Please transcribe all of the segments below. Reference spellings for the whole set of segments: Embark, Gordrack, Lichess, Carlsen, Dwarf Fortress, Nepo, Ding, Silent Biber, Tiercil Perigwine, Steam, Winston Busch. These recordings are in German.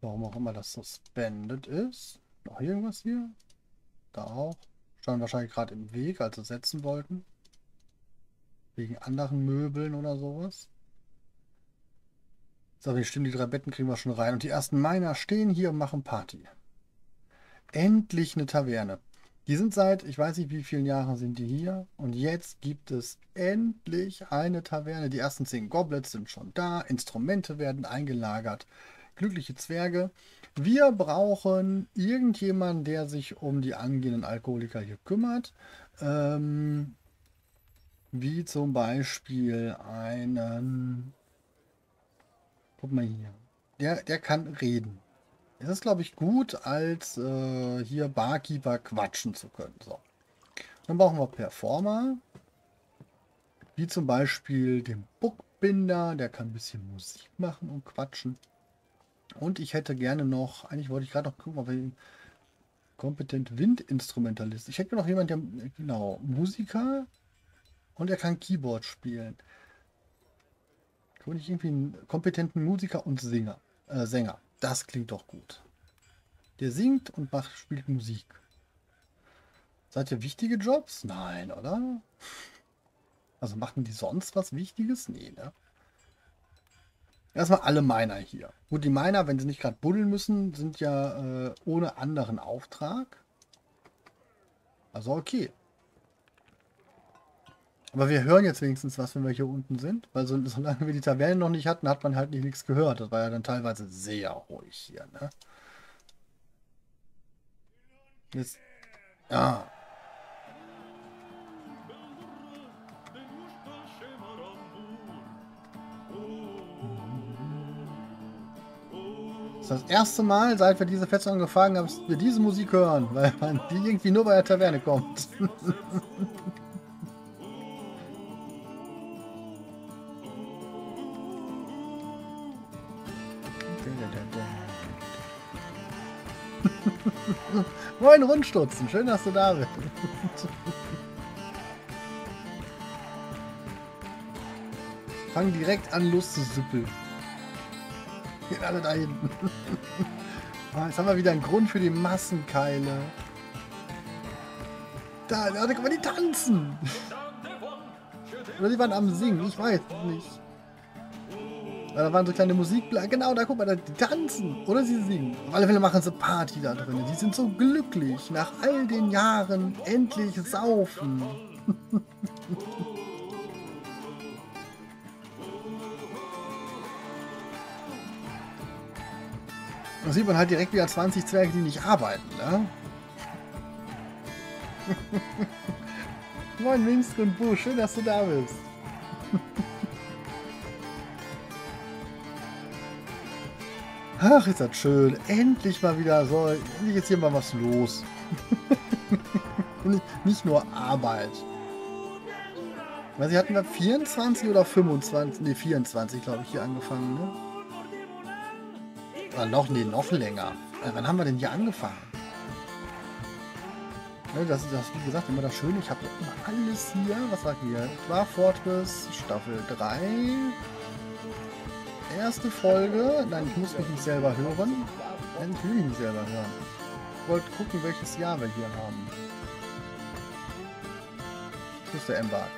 Warum auch immer das suspendet ist. Noch irgendwas hier? Da auch. Standen wahrscheinlich gerade im Weg, als sie setzen wollten. Wegen anderen Möbeln oder sowas. So, wir stimmen, die 3 Betten kriegen wir schon rein. Und die ersten Miner stehen hier und machen Party. Endlich eine Taverne. Die sind seit, ich weiß nicht wie vielen Jahren sind die hier. Und jetzt gibt es endlich eine Taverne. Die ersten 10 Goblets sind schon da. Instrumente werden eingelagert. Glückliche Zwerge. Wir brauchen irgendjemanden, der sich um die angehenden Alkoholiker hier kümmert. Wie zum Beispiel einen... Guck mal hier. Der kann reden. Es ist, glaube ich, gut, als hier Barkeeper quatschen zu können. So. Dann brauchen wir Performer. Wie zum Beispiel den Bookbinder. Der kann ein bisschen Musik machen und quatschen. Und ich hätte gerne noch... Eigentlich wollte ich gerade noch gucken, ob wir... Kompetent Windinstrumentalist. Ich hätte noch jemanden, der... Genau, Musiker... Und er kann Keyboard spielen. Kann ich irgendwie einen kompetenten Musiker und Sänger. Das klingt doch gut. Der singt und spielt Musik. Seid ihr wichtige Jobs? Nein, oder? Also machen die sonst was Wichtiges? Nee, ne? Erstmal alle Miner hier. Gut, die Miner, wenn sie nicht gerade buddeln müssen, sind ja ohne anderen Auftrag. Also okay. Aber wir hören jetzt wenigstens was, wenn wir hier unten sind. Weil solange wir die Taverne noch nicht hatten, hat man halt nichts gehört. Das war ja dann teilweise sehr ruhig hier, ne? Jetzt. Ja. Das ist das erste Mal, seit wir diese Festung angefangen haben, dass wir diese Musik hören. Weil man die irgendwie nur bei der Taverne kommt. Moin Rundstutzen, schön, dass du da bist. Fang direkt an, Lust zu süppeln. Geht alle da hinten. Jetzt haben wir wieder einen Grund für die Massenkeile. Da, da kann man die tanzen. Oder die waren am Singen, ich weiß nicht. Da waren so kleine Musikblasen. Genau, da guck mal, die tanzen. Oder sie singen. Auf alle Fälle machen sie Party da drin. Die sind so glücklich. Nach all den Jahren endlich saufen. Da sieht man halt direkt wieder 20 Zwerge, die nicht arbeiten, ne? Moin, Winston Busch. Schön, dass du da bist. Ach, ist das schön. Endlich mal wieder so. Endlich ist hier mal was los. Nicht nur Arbeit. Weil sie hatten da 24 oder 25, ne 24 glaube ich hier angefangen, ne? Oder noch, ne, noch länger. Wann haben wir denn hier angefangen? Ne, das wie gesagt, immer das Schöne. Ich habe ja immer alles hier. Was sagt ihr? Dwarf Fortress, Staffel 3. Erste Folge. Nein, ich muss mich nicht selber hören. Nein, ich will mich nicht selber hören. Ich wollte gucken, welches Jahr wir hier haben. Tschüss, der Embark.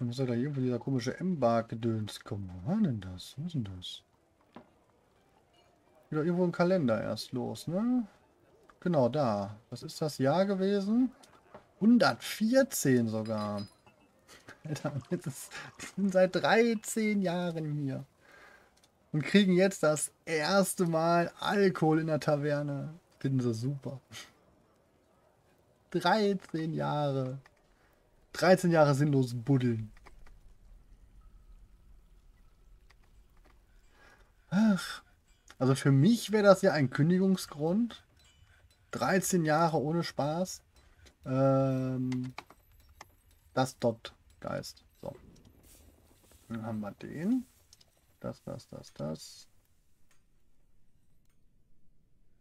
Da muss doch da irgendwo dieser komische Embark-Gedöns kommen. Wo war denn das? Wo ist denn das? Wieder irgendwo im Kalender erst los, ne? Genau, da. Was ist das Jahr gewesen? 114 sogar. Alter, wir sind seit 13 Jahren hier und kriegen jetzt das erste Mal Alkohol in der Taverne. Finden sie super. 13 Jahre. 13 Jahre sinnlos buddeln. Ach, also für mich wäre das ja ein Kündigungsgrund. 13 Jahre ohne Spaß. Das stoppt. Geist. So. Dann haben wir den. Das. Das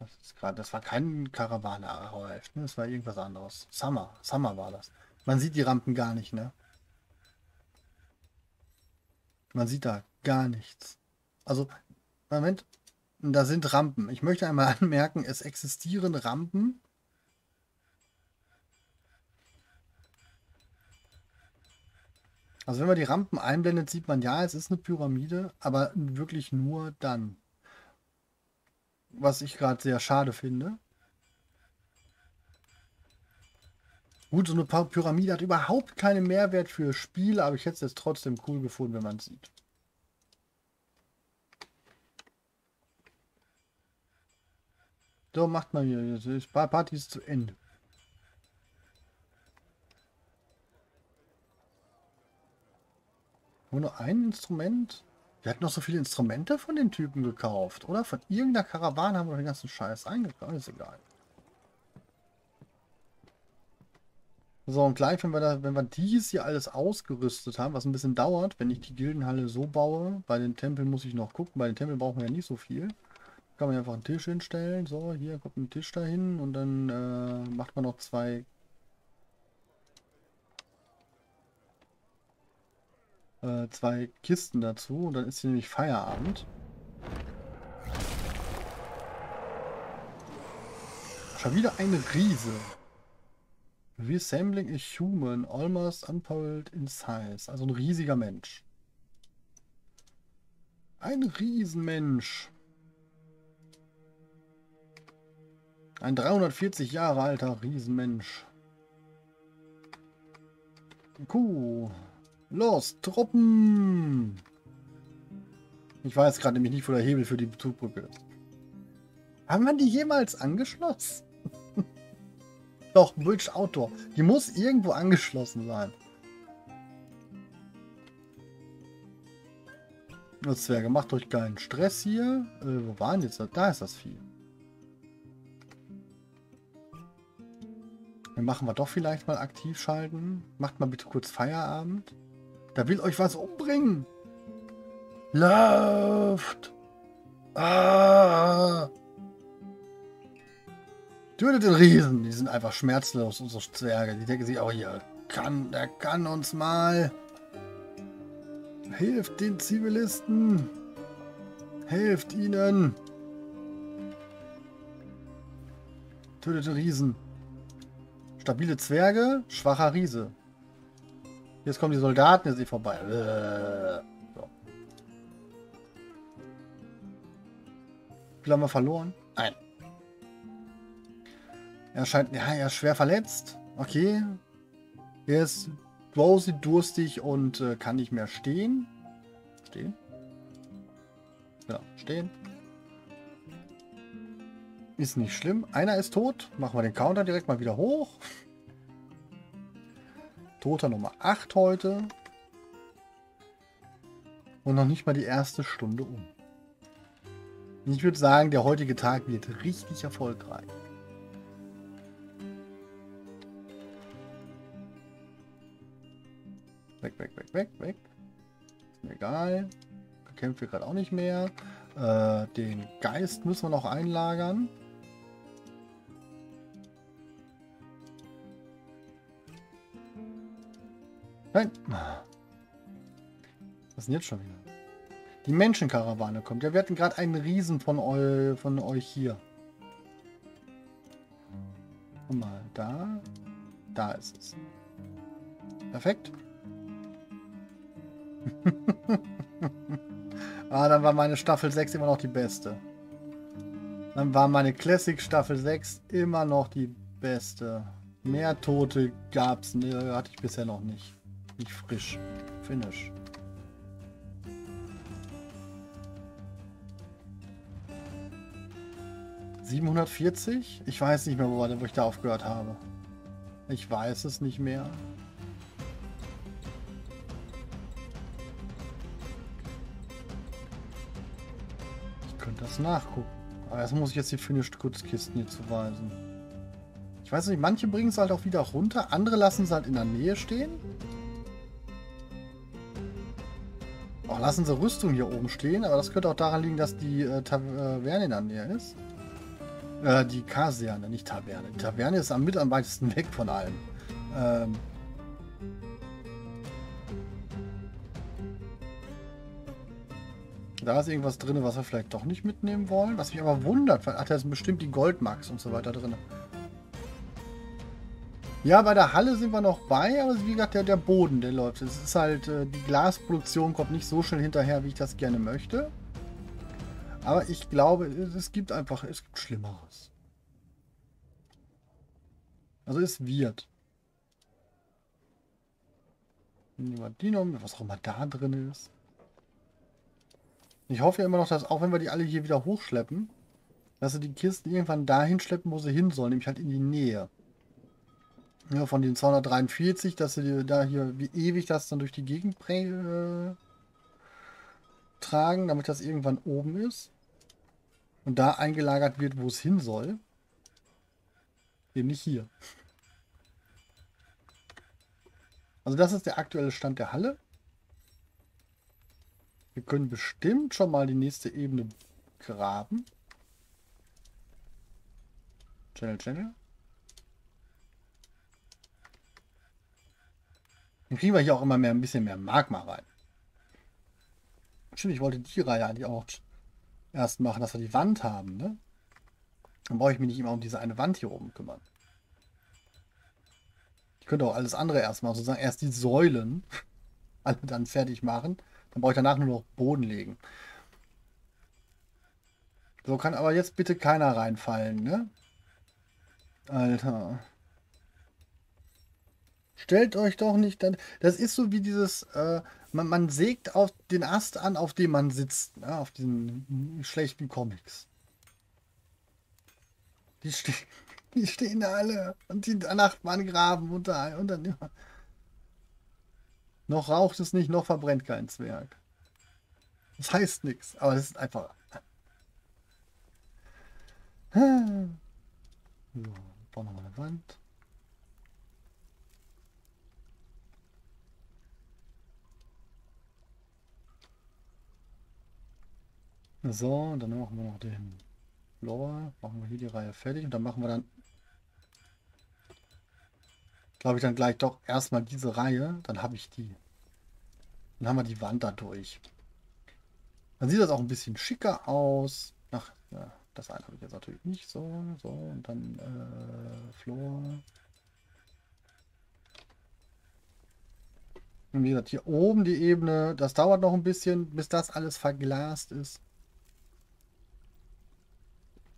ist gerade. Das war kein Karawane-Rolf, ne? Das war irgendwas anderes. Summer war das. Man sieht die Rampen gar nicht, ne? Man sieht da gar nichts. Also, Moment, da sind Rampen. Ich möchte einmal anmerken, es existieren Rampen. Also wenn man die Rampen einblendet, sieht man, ja, es ist eine Pyramide, aber wirklich nur dann. Was ich gerade sehr schade finde. Gut, so eine Pyramide hat überhaupt keinen Mehrwert für Spiele, aber ich hätte es jetzt trotzdem cool gefunden, wenn man es sieht. So, macht man hier. Jetzt ist Party zu Ende. Nur ein Instrument? Wir hatten noch so viele Instrumente von den Typen gekauft, oder? Von irgendeiner Karawane haben wir den ganzen Scheiß eingekauft. Ist egal. So, und gleich, wenn wir dies hier alles ausgerüstet haben, was ein bisschen dauert, wenn ich die Gildenhalle so baue, bei den Tempeln muss ich noch gucken, bei den Tempeln brauchen wir ja nicht so viel. Kann man einfach einen Tisch hinstellen. So, hier kommt ein Tisch dahin und dann macht man noch zwei... zwei Kisten dazu und dann ist hier nämlich Feierabend. Schon wieder eine Riese. Resembling a human, almost unparalleled in size. Also ein riesiger Mensch. Ein Riesenmensch. Ein 340 Jahre alter Riesenmensch. Kuh. Los, Truppen! Ich weiß gerade nämlich nicht, wo der Hebel für die Zugbrücke ist. Haben wir die jemals angeschlossen? Doch, Bridge Outdoor. Die muss irgendwo angeschlossen sein. Das wäre gemacht durch keinen Stress hier. Wo waren jetzt? Da ist das Vieh. Dann machen wir doch vielleicht mal aktiv schalten. Macht mal bitte kurz Feierabend. Da will euch was umbringen. Lauft! Ah. Tötet den Riesen. Die sind einfach schmerzlos, unsere Zwerge. Die denken sich auch hier. Der kann uns mal. Hilft den Zivilisten. Hilft ihnen. Tötet den Riesen. Stabile Zwerge, schwacher Riese. Jetzt kommen die Soldaten, jetzt sind sie vorbei. So. Wie viel haben wir verloren? Ein. Er scheint, ja, er ist schwer verletzt. Okay. Er ist drowsy, durstig und kann nicht mehr stehen. Stehen? Ja, stehen. Ist nicht schlimm. Einer ist tot. Machen wir den Counter direkt mal wieder hoch. Toter Nummer 8 heute. Und noch nicht mal die erste Stunde um. Ich würde sagen, der heutige Tag wird richtig erfolgreich. Weg, weg, weg, weg, weg. Ist mir egal. Gekämpft wird gerade auch nicht mehr. Den Geist müssen wir noch einlagern. Nein. Was ist denn jetzt schon wieder? Die Menschenkarawane kommt. Ja, wir hatten gerade einen Riesen von euch hier. Guck mal, da. Da ist es. Perfekt. Ah, dann war meine Staffel 6 immer noch die beste. Dann war meine Classic Staffel 6 immer noch die beste. Mehr Tote gab's. Ne, hatte ich bisher noch nicht. Nicht frisch. Finish. ...740? Ich weiß nicht mehr, wo ich da aufgehört habe. Ich weiß es nicht mehr. Ich könnte das nachgucken. Aber erst muss ich jetzt die Finished Goods Kisten hier zuweisen. Ich weiß nicht, manche bringen es halt auch wieder runter, andere lassen es halt in der Nähe stehen. Auch lassen sie Rüstung hier oben stehen, aber das könnte auch daran liegen, dass die Taverne in der Nähe ist. Die Kaserne, nicht Taverne. Die Taverne ist am weitesten weg von allem. Da ist irgendwas drin, was wir vielleicht doch nicht mitnehmen wollen. Was mich aber wundert, weil ach, da sind bestimmt die Goldmax und so weiter drin. Ja, bei der Halle sind wir noch bei, aber wie gesagt, der Boden, der läuft. Es ist halt, die Glasproduktion kommt nicht so schnell hinterher, wie ich das gerne möchte. Aber ich glaube, es gibt Schlimmeres. Also es wird. Nehmen die noch, was auch immer da drin ist. Ich hoffe ja immer noch, dass auch wenn wir die alle hier wieder hochschleppen, dass sie die Kisten irgendwann dahin schleppen, wo sie hin sollen, nämlich halt in die Nähe. Ja, von den 243, dass sie da hier wie ewig das dann durch die Gegend tragen, damit das irgendwann oben ist und da eingelagert wird, wo es hin soll. Eben nicht hier. Also das ist der aktuelle Stand der Halle. Wir können bestimmt schon mal die nächste Ebene graben. Channel. Dann kriegen wir hier auch immer mehr, ein bisschen mehr Magma rein. Stimmt, ich wollte die Reihe eigentlich auch erst machen, dass wir die Wand haben, ne? Dann brauche ich mich nicht immer um diese eine Wand hier oben kümmern. Ich könnte auch alles andere erst machen, sozusagen erst die Säulen alle dann fertig machen. Dann brauche ich danach nur noch Boden legen. So kann aber jetzt bitte keiner reinfallen, ne? Alter. Stellt euch doch nicht dann. Das ist so wie dieses, man sägt auf den Ast an, auf dem man sitzt, ne? Auf diesen schlechten Comics. Die stehen da alle und die Nachbarn graben unter, und dann immer. Noch raucht es nicht, noch verbrennt kein Zwerg. Das heißt nichts, aber es ist einfach. So, bauen wir mal eine Wand. So, und dann machen wir noch den Blower. Machen wir hier die Reihe fertig und dann machen wir dann, glaube ich, dann gleich doch erstmal diese Reihe, dann habe ich die. Dann haben wir die Wand da durch. Dann sieht das auch ein bisschen schicker aus. Ach, ja, das eine habe ich jetzt natürlich nicht. So, und dann Floor. Und wie gesagt, hier oben die Ebene, das dauert noch ein bisschen, bis das alles verglast ist.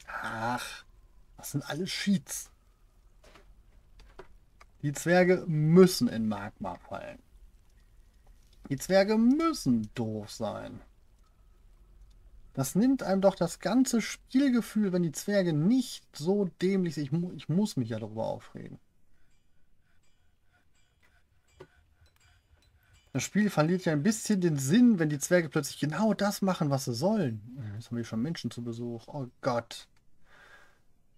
Ach, das sind alles Sheets. Die Zwerge müssen in Magma fallen. Die Zwerge müssen doof sein. Das nimmt einem doch das ganze Spielgefühl, wenn die Zwerge nicht so dämlich sind. Ich muss mich ja darüber aufregen. Das Spiel verliert ja ein bisschen den Sinn, wenn die Zwerge plötzlich genau das machen, was sie sollen. Jetzt haben wir schon Menschen zu Besuch. Oh Gott.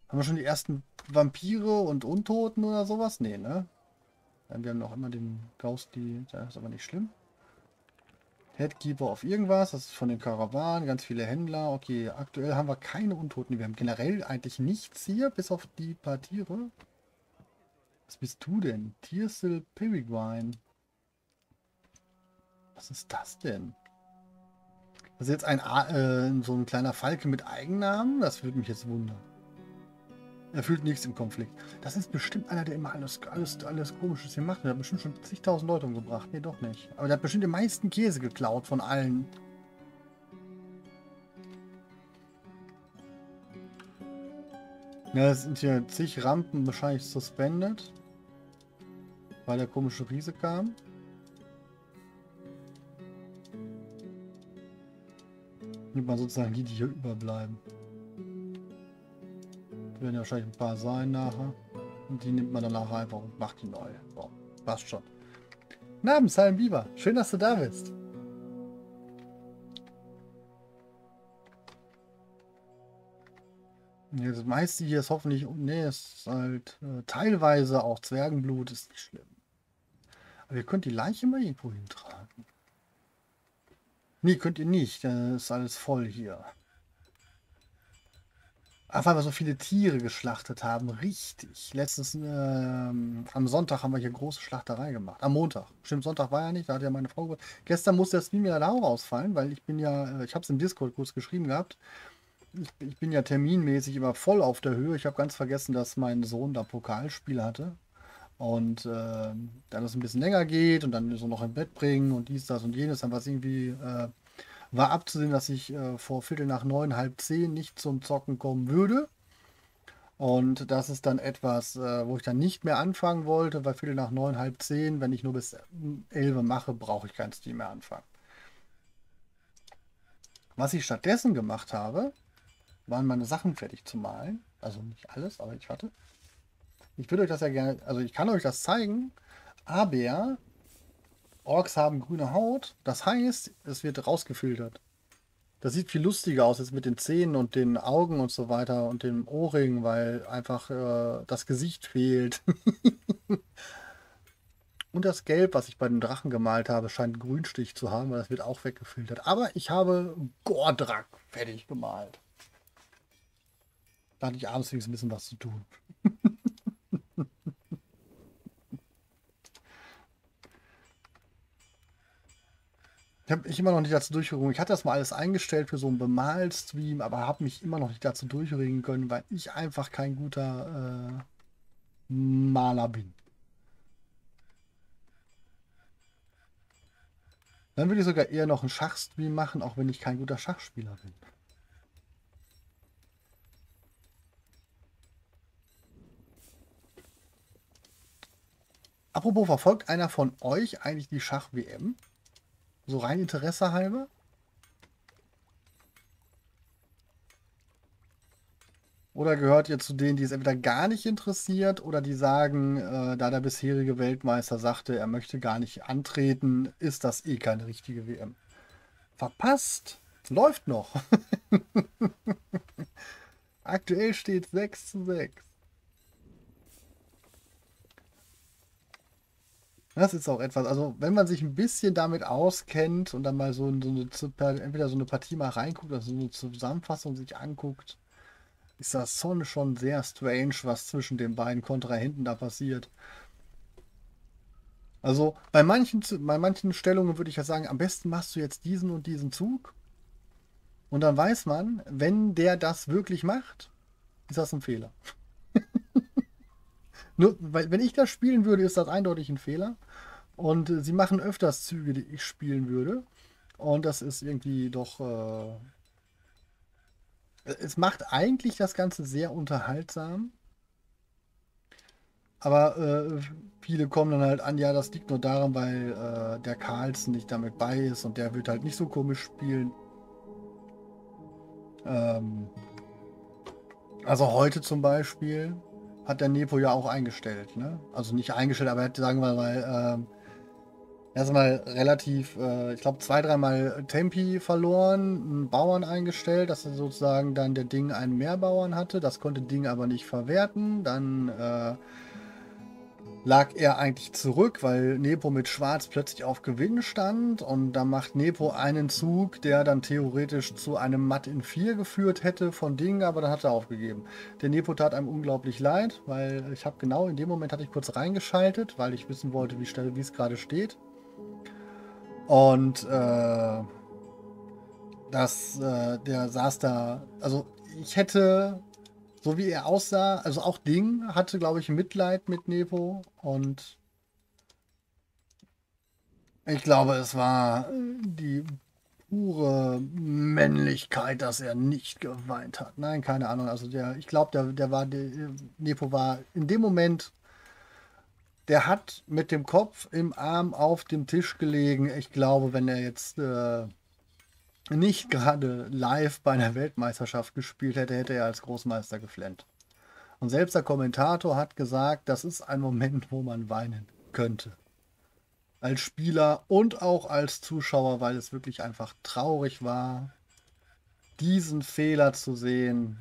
Haben wir schon die ersten Vampire und Untoten oder sowas? Nee, ne? Wir haben noch immer den Ghostly, das ist aber nicht schlimm. Headkeeper auf irgendwas, das ist von den Karawanen, ganz viele Händler. Okay, aktuell haben wir keine Untoten. Wir haben generell eigentlich nichts hier, bis auf die paar Tiere. Was bist du denn? Tiercil Perigwine. Was ist das denn? Das ist jetzt so ein kleiner Falke mit Eigennamen? Das würde mich jetzt wundern. Er fühlt nichts im Konflikt. Das ist bestimmt einer, der immer alles Komisches hier macht. Der hat bestimmt schon zigtausend Leute umgebracht. Nee, doch nicht. Aber der hat bestimmt den meisten Käse geklaut von allen. Ja, es sind hier zig Rampen wahrscheinlich suspendet. Weil der komische Riese kam. Nimmt man sozusagen die hier überbleiben. Werden ja wahrscheinlich ein paar sein nachher. Und die nimmt man dann nachher einfach und macht die neu. So, passt schon. Namen, Silent Biber. Schön, dass du da bist. Ja, das meiste hier ist hoffentlich. Ne, es ist halt teilweise auch Zwergenblut, ist nicht schlimm. Aber ihr könnt die Leiche mal irgendwo hintragen. Nee, könnt ihr nicht. Das ist alles voll hier. Weil wir so viele Tiere geschlachtet haben. Richtig. Letztens am Sonntag haben wir hier große Schlachterei gemacht. Am Montag. Stimmt, Sonntag war ja nicht. Da hat ja meine Frau gesagt. Gestern musste das Stream ja da auch ausfallen, weil ich bin ja, ich habe es im Discord kurz geschrieben gehabt. Ich bin ja terminmäßig immer voll auf der Höhe. Ich habe ganz vergessen, dass mein Sohn da Pokalspiel hatte. Und dann es ein bisschen länger geht und dann so noch im Bett bringen und dies, das und jenes. Dann war es irgendwie... war abzusehen, dass ich vor 8:45, 9:30 nicht zum Zocken kommen würde. Und das ist dann etwas, wo ich dann nicht mehr anfangen wollte, weil 8:45, 9:30, wenn ich nur bis 11 mache, brauche ich kein Steam mehr anfangen. Was ich stattdessen gemacht habe, waren meine Sachen fertig zu malen. Also nicht alles, aber ich hatte. Ich würde euch das ja gerne, also ich kann euch das zeigen, aber... Orks haben grüne Haut, das heißt, es wird rausgefiltert. Das sieht viel lustiger aus, jetzt mit den Zähnen und den Augen und so weiter und dem Ohrring, weil einfach das Gesicht fehlt. Und das Gelb, was ich bei dem Drachen gemalt habe, scheint einen Grünstich zu haben, weil das wird auch weggefiltert. Aber ich habe Gordrack fertig gemalt. Da hatte ich abends ein bisschen was zu tun. Habe ich immer noch nicht dazu durchgerungen. Ich hatte das mal alles eingestellt für so einen Bemal-Stream, aber habe mich immer noch nicht dazu durchringen können, weil ich einfach kein guter Maler bin. Dann würde ich sogar eher noch einen Schachstream machen, auch wenn ich kein guter Schachspieler bin. Apropos, verfolgt einer von euch eigentlich die Schach-WM? So rein Interesse halber. Oder gehört ihr zu denen, die es entweder gar nicht interessiert oder die sagen, da der bisherige Weltmeister sagte, er möchte gar nicht antreten, ist das eh keine richtige WM. Verpasst! Läuft noch! Aktuell steht 6:6. Das ist auch etwas, also wenn man sich ein bisschen damit auskennt und dann mal entweder so eine Partie mal reinguckt oder so eine Zusammenfassung sich anguckt, ist das schon sehr strange, was zwischen den beiden Kontrahenten da passiert. Also bei manchen Stellungen würde ich ja sagen, am besten machst du jetzt diesen und diesen Zug und dann weiß man, wenn der das wirklich macht, ist das ein Fehler. Nur, weil, wenn ich das spielen würde, ist das eindeutig ein Fehler. Und sie machen öfters Züge, die ich spielen würde. Und das ist irgendwie doch... es macht eigentlich das Ganze sehr unterhaltsam. Aber viele kommen dann halt an, ja, das liegt nur daran, weil der Carlsen nicht damit bei ist und der wird halt nicht so komisch spielen. Also heute zum Beispiel... hat der Nepo ja auch eingestellt, ne? Also nicht eingestellt, aber er hat, sagen wir mal, erstmal relativ, ich glaube, 2-3 Mal Tempi verloren, einen Bauern eingestellt, dass er sozusagen dann der Ding einen Mehrbauern hatte, das konnte Ding aber nicht verwerten, dann lag er eigentlich zurück, weil Nepo mit Schwarz plötzlich auf Gewinn stand und da macht Nepo einen Zug, der dann theoretisch zu einem Matt in 4 geführt hätte von Ding, aber dann hat er aufgegeben. Der Nepo tat einem unglaublich leid, weil ich habe genau in dem Moment hatte ich kurz reingeschaltet, weil ich wissen wollte, wie es gerade steht. Und der saß da, also ich hätte... So wie er aussah, also auch Ding hatte, glaube ich, Mitleid mit Nepo und ich glaube, es war die pure Männlichkeit, dass er nicht geweint hat. Nein, keine Ahnung. Also ich glaube, Nepo war in dem Moment, der hat mit dem Kopf im Arm auf dem Tisch gelegen. Ich glaube, wenn er jetzt... nicht gerade live bei einer Weltmeisterschaft gespielt hätte, hätte er als Großmeister geflennt. Und selbst der Kommentator hat gesagt, das ist ein Moment, wo man weinen könnte. Als Spieler und auch als Zuschauer, weil es wirklich einfach traurig war, diesen Fehler zu sehen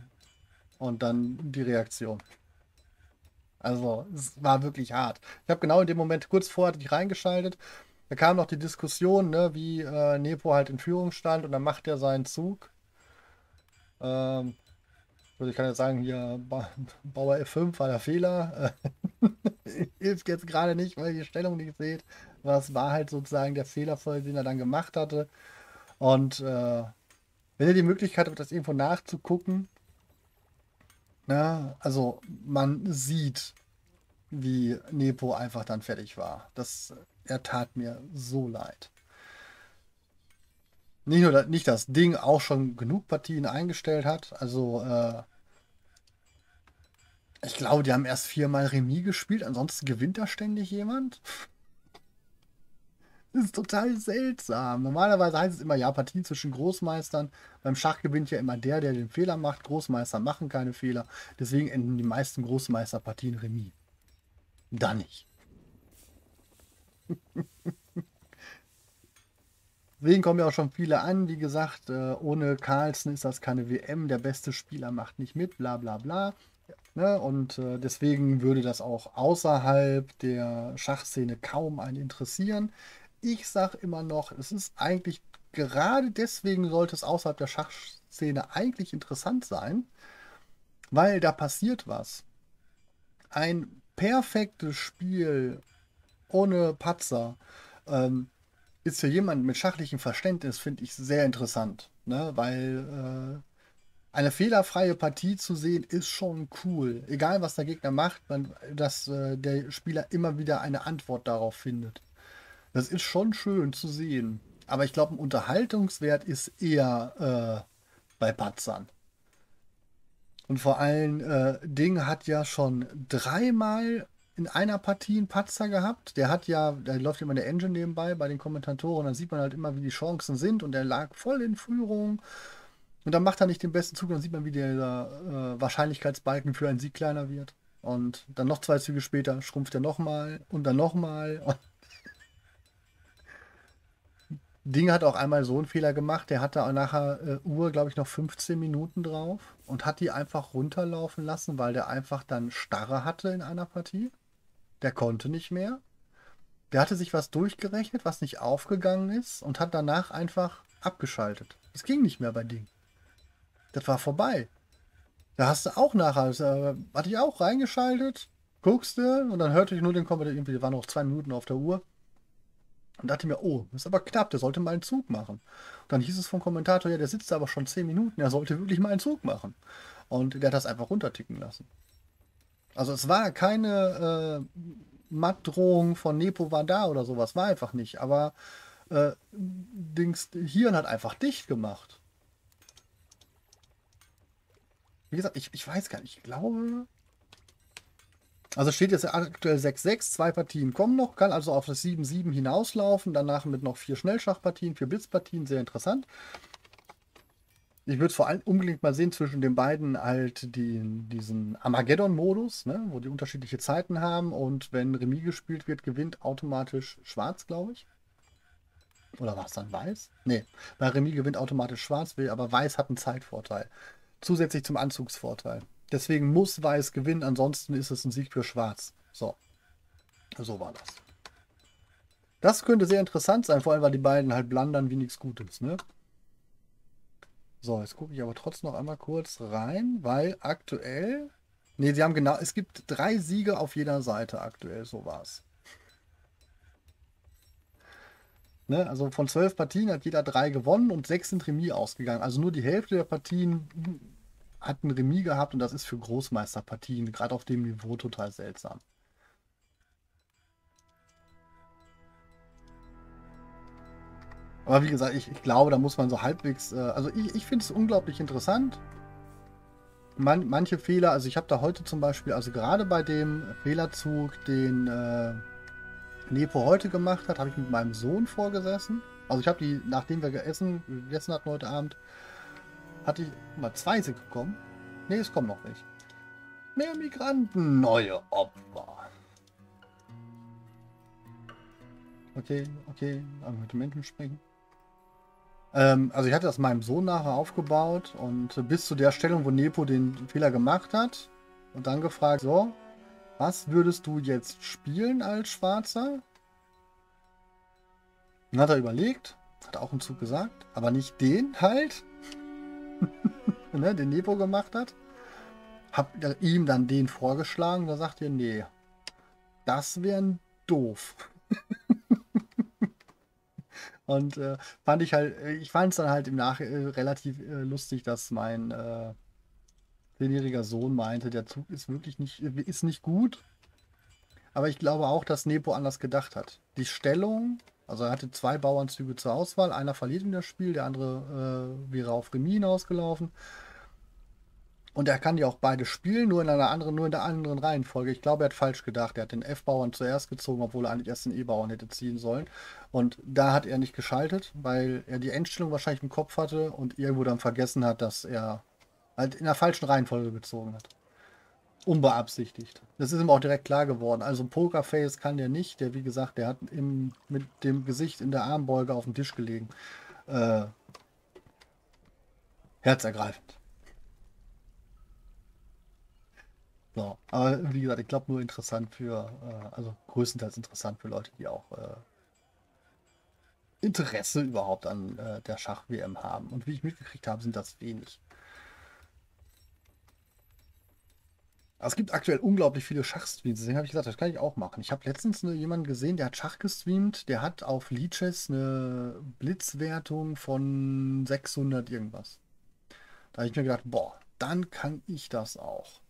und dann die Reaktion. Also es war wirklich hart. Ich habe genau in dem Moment, kurz vorher hatte ich reingeschaltet, da kam noch die Diskussion, ne, wie Nepo halt in Führung stand und dann macht er seinen Zug. Ich kann jetzt sagen, hier Bauer F5 war der Fehler. Hilft jetzt gerade nicht, weil ihr die Stellung nicht seht. Was war halt sozusagen der Fehler, den er dann gemacht hatte. Und wenn ihr die Möglichkeit habt, das irgendwo nachzugucken, na, also man sieht, wie Nepo einfach dann fertig war. Er tat mir so leid. Nicht nur, nicht dass Ding auch schon genug Partien eingestellt hat. Also, ich glaube, die haben erst 4-mal Remis gespielt. Ansonsten gewinnt da ständig jemand. Das ist total seltsam. Normalerweise heißt es immer, ja, Partien zwischen Großmeistern. Beim Schach gewinnt ja immer der, der den Fehler macht. Großmeister machen keine Fehler. Deswegen enden die meisten Großmeisterpartien Remis. Da nicht. Deswegen kommen ja auch schon viele an, wie gesagt, ohne Carlsen ist das keine WM, der beste Spieler macht nicht mit, bla bla bla. Ne? Und deswegen würde das auch außerhalb der Schachszene kaum einen interessieren. Ich sage immer noch, es ist eigentlich, gerade deswegen sollte es außerhalb der Schachszene eigentlich interessant sein, weil da passiert was. Ein perfektes Spiel ohne Patzer, ist für jemanden mit schachlichem Verständnis, finde ich, sehr interessant. Ne? Weil eine fehlerfreie Partie zu sehen, ist schon cool. Egal, was der Gegner macht, dass der Spieler immer wieder eine Antwort darauf findet. Das ist schon schön zu sehen. Aber ich glaube, ein Unterhaltungswert ist eher bei Patzern. Und vor allem, Ding hat ja schon 3-mal in einer Partie einen Patzer gehabt. Da läuft immer der Engine nebenbei bei den Kommentatoren. Dann sieht man halt immer, wie die Chancen sind. Und der lag voll in Führung. Und dann macht er nicht den besten Zug. Dann sieht man, wie der Wahrscheinlichkeitsbalken für einen Sieg kleiner wird. Und dann noch 2 Züge später schrumpft er nochmal. Und dann nochmal. Ding hat auch einmal so einen Fehler gemacht. Der hatte auch nachher glaube ich, noch 15 Minuten drauf. Und hat die einfach runterlaufen lassen, weil der einfach dann Starre hatte in einer Partie. Der konnte nicht mehr. Der hatte sich was durchgerechnet, was nicht aufgegangen ist und hat danach einfach abgeschaltet. Es ging nicht mehr bei Ding. Das war vorbei. Da hast du auch nachher, hatte ich auch reingeschaltet, guckst du und dann hörte ich nur den Kommentar, irgendwie waren noch 2 Minuten auf der Uhr und dachte mir, oh, das ist aber knapp, der sollte mal einen Zug machen. Und dann hieß es vom Kommentator, ja, der sitzt da aber schon 10 Minuten, er sollte wirklich mal einen Zug machen. Und der hat das einfach runterticken lassen. Also es war keine Mattdrohung von Nepo war da oder sowas, war einfach nicht. Aber Dings Hirn hat einfach dicht gemacht. Wie gesagt, ich weiß gar nicht, ich glaube... Also steht jetzt aktuell 6-6, 2 Partien kommen noch, kann also auf das 7-7 hinauslaufen, danach mit noch 4 Schnellschachpartien, 4 Blitzpartien, sehr interessant. Ich würde es vor allem unbedingt mal sehen zwischen den beiden halt diesen Armageddon-Modus, ne, wo die unterschiedliche Zeiten haben und wenn Remis gespielt wird, gewinnt automatisch Schwarz, glaube ich. Oder war es dann Weiß? Ne, bei Remis gewinnt automatisch Schwarz, aber Weiß hat einen Zeitvorteil. Zusätzlich zum Anzugsvorteil. Deswegen muss Weiß gewinnen, ansonsten ist es ein Sieg für Schwarz. So war das. Das könnte sehr interessant sein, vor allem weil die beiden halt blandern wie nichts Gutes, ne? So, jetzt gucke ich aber trotzdem noch einmal kurz rein, weil aktuell... Ne, sie haben genau... Es gibt 3 Siege auf jeder Seite aktuell, so war es. Ne, also von 12 Partien hat jeder 3 gewonnen und 6 sind Remis ausgegangen. Also nur die Hälfte der Partien hat ein Remis gehabt und das ist für Großmeisterpartien, gerade auf dem Niveau, total seltsam. Aber wie gesagt, ich glaube, da muss man so halbwegs... also ich finde es unglaublich interessant. Manche Fehler, also ich habe da heute zum Beispiel, also gerade bei dem Fehlerzug, den Nepo heute gemacht hat, habe ich mit meinem Sohn vorgesessen. Also ich habe die, nachdem wir gegessen hatten heute Abend, hatte ich mal 2 Siege bekommen. Ne, es kommt noch nicht. Mehr Migranten, neue Opfer. Okay, einmal mit dem Menschen springen. Also ich hatte das meinem Sohn nachher aufgebaut und bis zu der Stellung, wo Nepo den Fehler gemacht hat und dann gefragt, so, was würdest du jetzt spielen als Schwarzer? Dann hat er überlegt, hat auch einen Zug gesagt, aber nicht den halt, ne, den Nepo gemacht hat. Hab ihm dann den vorgeschlagen, da sagt er, nee, das wären doof. Und ich fand es dann halt im Nachhinein relativ lustig, dass mein 10-jähriger Sohn meinte, der Zug ist wirklich nicht gut. Aber ich glaube auch, dass Nepo anders gedacht hat. Die Stellung, also er hatte 2 Bauernzüge zur Auswahl, einer verliert wieder das Spiel, der andere wäre auf Remis hinausgelaufen. Und er kann die auch beide spielen, nur in der anderen Reihenfolge. Ich glaube, er hat falsch gedacht. Er hat den F-Bauern zuerst gezogen, obwohl er eigentlich erst den E-Bauern hätte ziehen sollen. Und da hat er nicht geschaltet, weil er die Endstellung wahrscheinlich im Kopf hatte und irgendwo dann vergessen hat, dass er halt in der falschen Reihenfolge gezogen hat. Unbeabsichtigt. Das ist ihm auch direkt klar geworden. Also ein Pokerface kann der nicht. Der, wie gesagt, der hat mit dem Gesicht in der Armbeuge auf dem Tisch gelegen. Herzergreifend. So, aber wie gesagt, ich glaube nur interessant für, also größtenteils interessant für Leute, die auch Interesse überhaupt an der Schach-WM haben. Und wie ich mitgekriegt habe, sind das wenig. Aber es gibt aktuell unglaublich viele Schachstreams, deswegen habe ich gesagt, das kann ich auch machen. Ich habe letztens jemanden gesehen, der hat Schach gestreamt, der hat auf Lichess eine Blitzwertung von 600 irgendwas. Da habe ich mir gedacht, boah, dann kann ich das auch.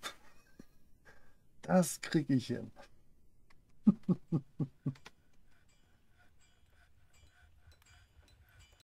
Das kriege ich hin.